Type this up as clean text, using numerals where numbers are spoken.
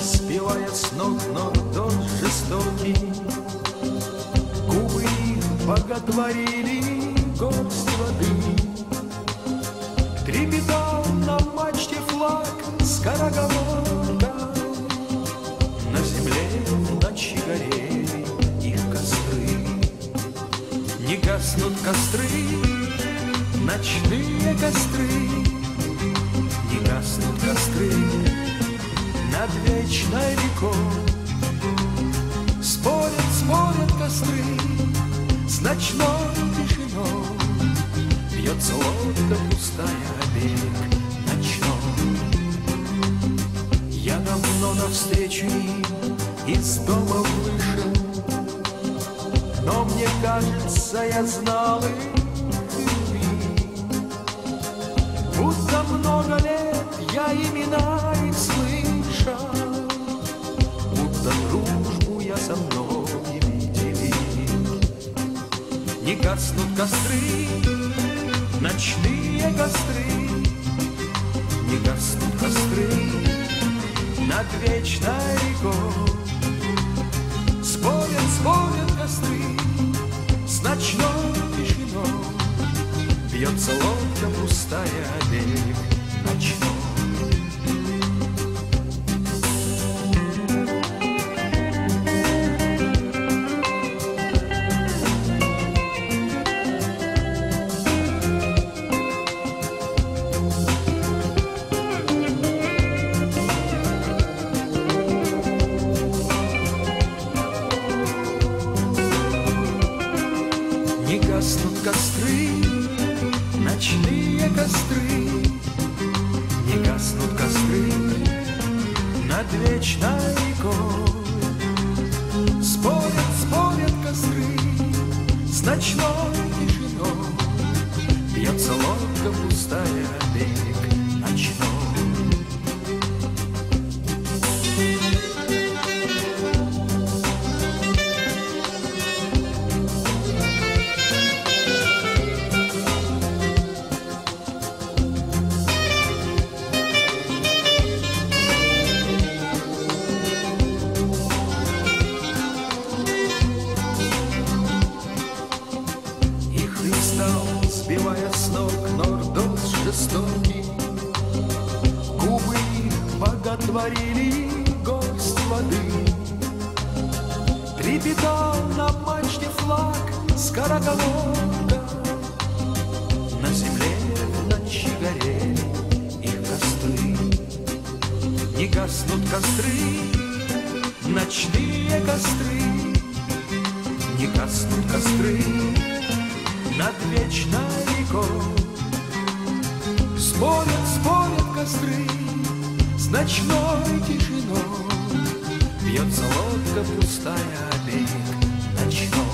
Сбивая с ног, но тот жестокий. Губы их боготворили горсть воды. Трепетал на мачте флаг скороговорка. На земле в ночи горели их костры. Не гаснут костры, ночные костры. Не гаснут костры над вечной рекой. Спорят, спорят костры с ночной тишиной. Бьется лодка пустая о берег ночной. Я давно навстречу им из дома вышел, но мне кажется, я знал их. Будто много лет я имена их слышал, будто дружбу я со мной не делил. Не гаснут костры, ночные костры. Не гаснут костры над вечной рекой. Спорят, спорят костры с ночной тишиной. Бьется лодка пустая о берег ночной. Бьется лодка пустая о берег ночной.